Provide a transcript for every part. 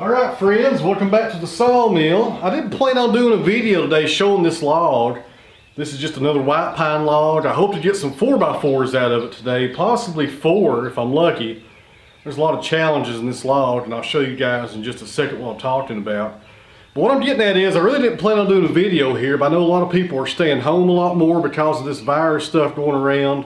Alright friends, welcome back to the sawmill. I didn't plan on doing a video today showing this log. This is just another white pine log. I hope to get some 4x4s out of it today, possibly 4 if I'm lucky. There's a lot of challenges in this log and I'll show you guys in just a second what I'm talking about. But what I'm getting at is I really didn't plan on doing a video here, but I know a lot of people are staying home a lot more because of this virus stuff going around.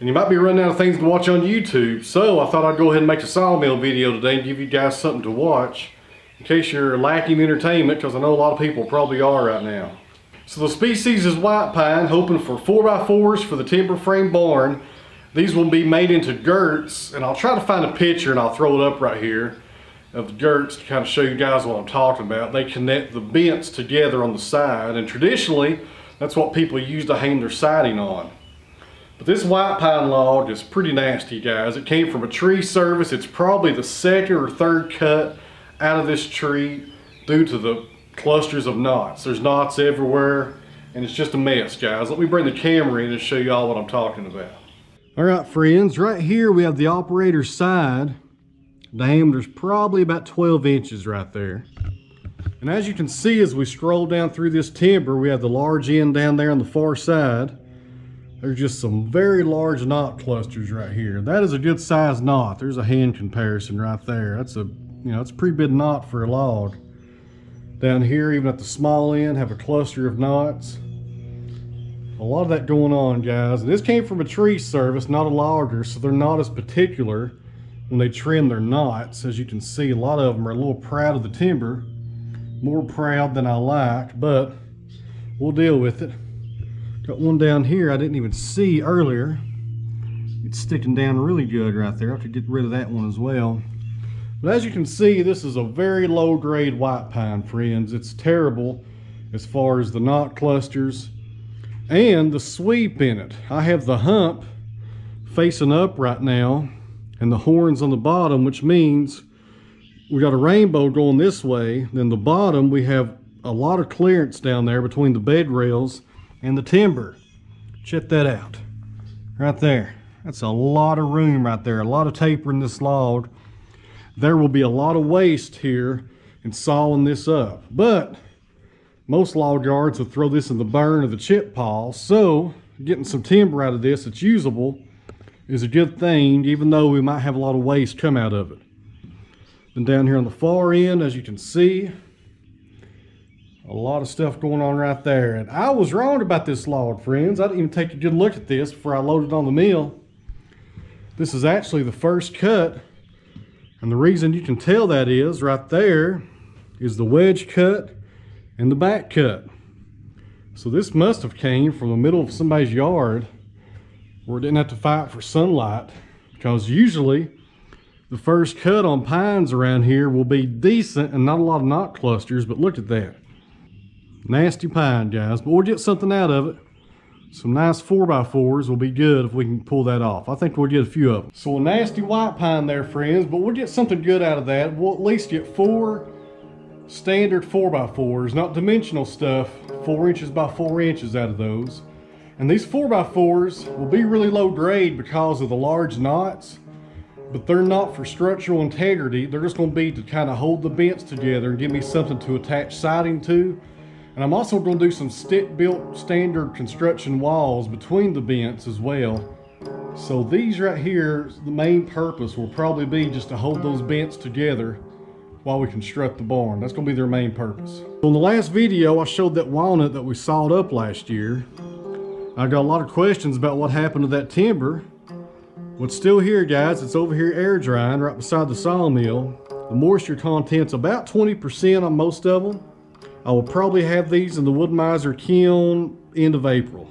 And you might be running out of things to watch on YouTube, so I thought I'd go ahead and make a sawmill video today and give you guys something to watch in case you're lacking entertainment, because I know a lot of people probably are right now. So the species is white pine, hoping for 4x4s for the timber frame barn. These will be made into girts, and I'll try to find a picture and I'll throw it up right here of the girts to kind of show you guys what I'm talking about. They connect the vents together on the side, and traditionally that's what people use to hang their siding on. But this white pine log is pretty nasty, guys. It came from a tree service. It's probably the second or third cut out of this tree due to the clusters of knots. There's knots everywhere and it's just a mess, guys. Let me bring the camera in and show you all what I'm talking about. All right friends, right here we have the operator's side. Diameter's probably about 12 inches right there. And as you can see, as we stroll down through this timber, we have the large end down there on the far side. There's just some very large knot clusters right here. That is a good size knot. There's a hand comparison right there. That's a, you know, it's a pretty big knot for a log. Down here, even at the small end, have a cluster of knots. A lot of that going on, guys. And this came from a tree service, not a logger, so they're not as particular when they trim their knots. As you can see, a lot of them are a little proud of the timber, more proud than I like, but we'll deal with it. Got one down here I didn't even see earlier. It's sticking down really good right there. I have to get rid of that one as well. But as you can see, this is a very low grade white pine, friends. It's terrible as far as the knot clusters and the sweep in it. I have the hump facing up right now and the horns on the bottom, which means we got a rainbow going this way. Then the bottom, we have a lot of clearance down there between the bed rails and the timber. Check that out right there. That's a lot of room right there, a lot of taper in this log. There will be a lot of waste here in sawing this up, but most log yards will throw this in the burn or the chip pile, so getting some timber out of this that's usable is a good thing, even though we might have a lot of waste come out of it. Then down here on the far end, as you can see, a lot of stuff going on right there. And I was wrong about this log, friends. I didn't even take a good look at this before I loaded on the mill. This is actually the first cut. And the reason you can tell that is right there is the wedge cut and the back cut. So this must have came from the middle of somebody's yard where it didn't have to fight for sunlight, because usually the first cut on pines around here will be decent and not a lot of knot clusters, but look at that. Nasty pine, guys, but we'll get something out of it. Some nice 4x4s will be good if we can pull that off. I think we'll get a few of them. So a nasty white pine there, friends, but we'll get something good out of that. We'll at least get 4 standard 4x4s, not dimensional stuff, 4 inches by 4 inches out of those. And these 4x4s will be really low grade because of the large knots, but they're not for structural integrity. They're just gonna be to kind of hold the vents together and give me something to attach siding to. And I'm also going to do some stick-built standard construction walls between the vents as well. So these right here, the main purpose will probably be just to hold those vents together while we construct the barn. That's going to be their main purpose. On the last video, I showed that walnut that we sawed up last year. I got a lot of questions about what happened to that timber. Well, it's still here, guys. It's over here air drying right beside the sawmill. The moisture content's about 20% on most of them. I will probably have these in the Wood-Mizer kiln end of April.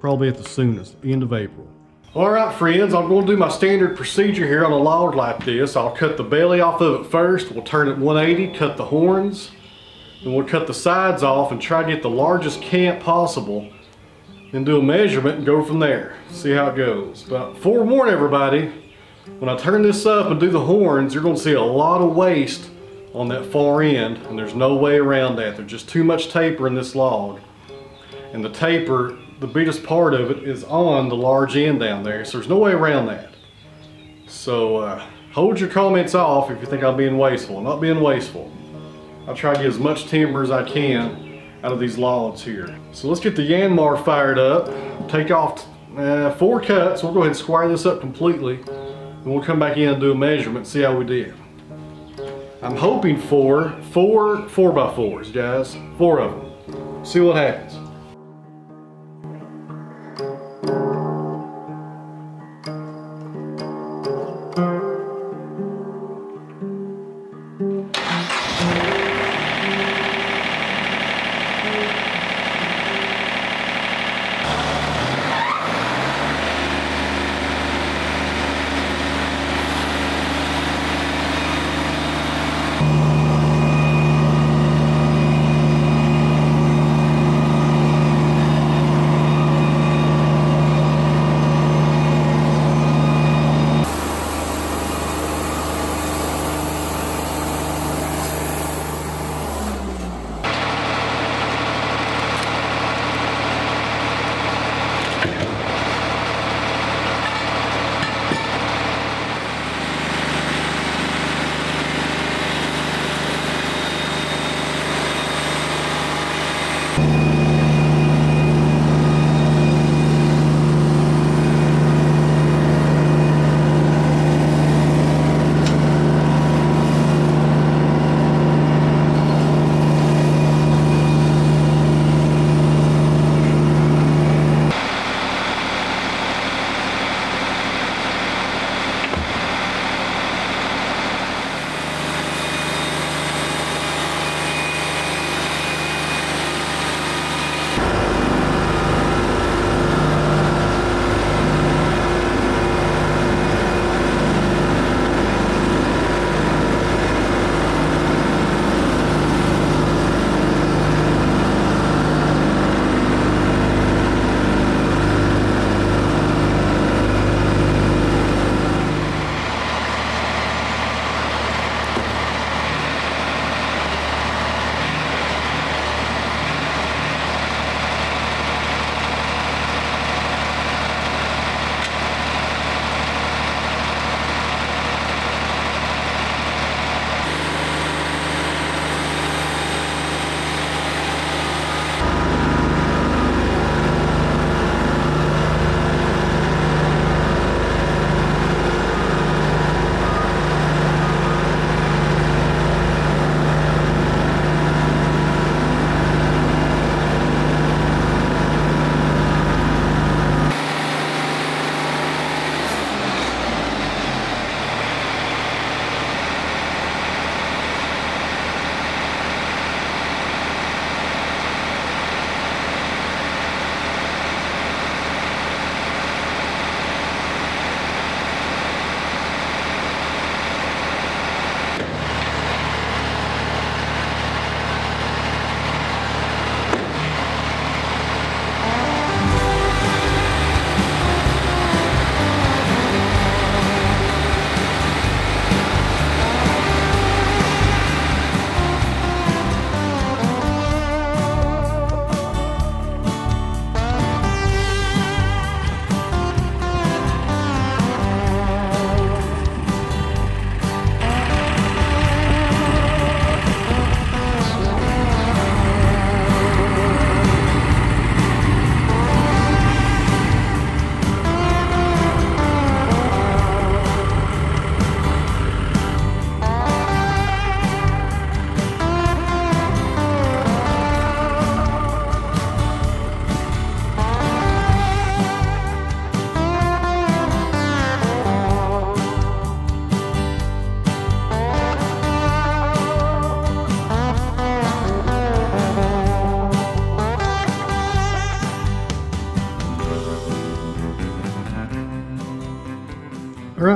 Probably at the soonest, end of April. All right, friends, I'm gonna do my standard procedure here on a log like this. I'll cut the belly off of it first. We'll turn it 180, cut the horns. Then we'll cut the sides off and try to get the largest camp possible. Then do a measurement and go from there. See how it goes. But forewarn everybody, when I turn this up and do the horns, you're gonna see a lot of waste on that far end, and there's no way around that. There's just too much taper in this log, and the taper, the biggest part of it, is on the large end down there, so there's no way around that. So Hold your comments off if you think I'm being wasteful. I'm not being wasteful. I'll try to get as much timber as I can out of these logs here. So let's get the Yanmar fired up. Take off 4 cuts. We'll go ahead and square this up completely. And we'll come back in and do a measurement, see how we did. I'm hoping for 4 4x4s, guys. 4 of them. See what happens.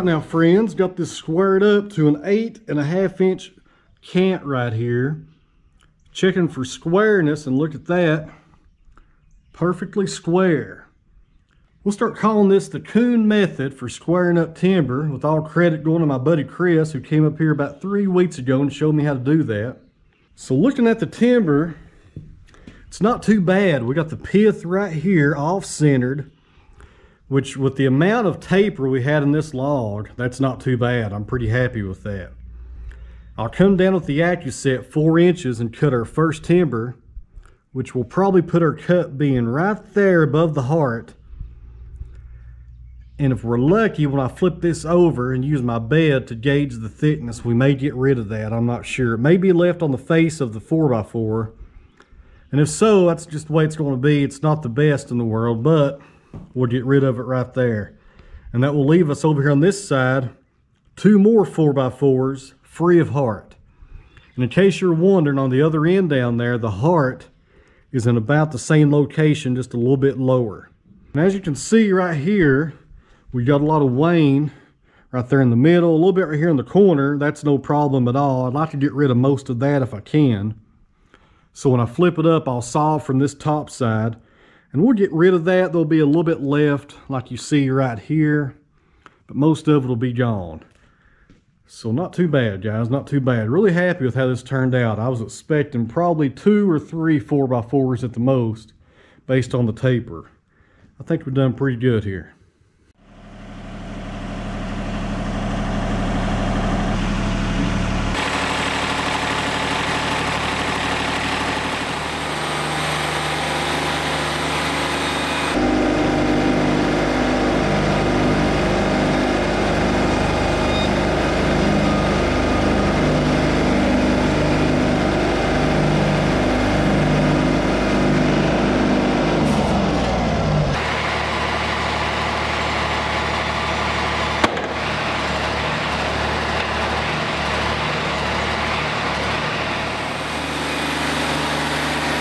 Now, friends, got this squared up to an 8.5-inch cant right here. Checking for squareness, and look at that, perfectly square. We'll start calling this the Coon method for squaring up timber, with all credit going to my buddy Chris, who came up here about 3 weeks ago and showed me how to do that. So looking at the timber, it's not too bad. We got the pith right here off centered. which with the amount of taper we had in this log, that's not too bad. I'm pretty happy with that. I'll come down with the AccuSet 4 inches and cut our first timber, which will probably put our cut being right there above the heart. And if we're lucky, when I flip this over and use my bed to gauge the thickness, we may get rid of that. I'm not sure. It may be left on the face of the 4x4. And if so, that's just the way it's going to be. It's not the best in the world, but we'll get rid of it right there. And that will leave us over here on this side, 2 more 4x4s free of heart. And in case you're wondering, on the other end down there, the heart is in about the same location, just a little bit lower. And as you can see right here, we got a lot of wane right there in the middle, a little bit right here in the corner. That's no problem at all. I'd like to get rid of most of that if I can. So when I flip it up, I'll saw from this top side, and we'll get rid of that. There'll be a little bit left, like you see right here, but most of it will be gone. So not too bad, guys, not too bad. Really happy with how this turned out. I was expecting probably 2 or 3 4x4s at the most, based on the taper. I think we've done pretty good here.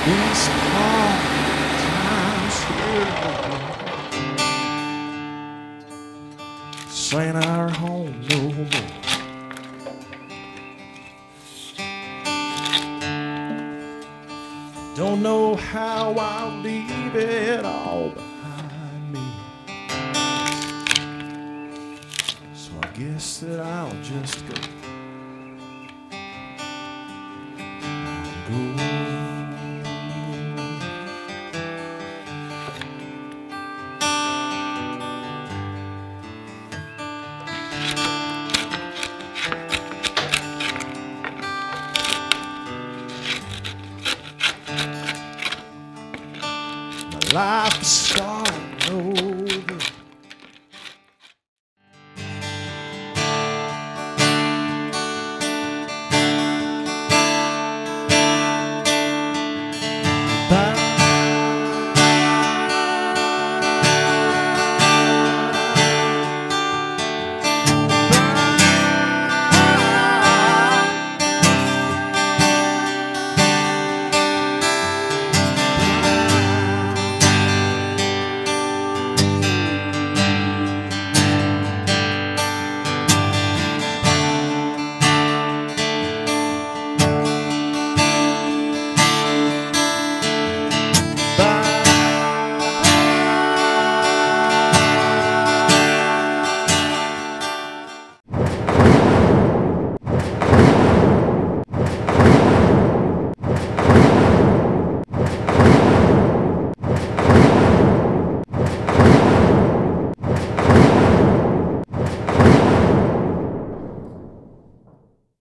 This ain't our home no more. Don't know how I'll leave it all behind me, so I guess that I'll just go. I'll go. Life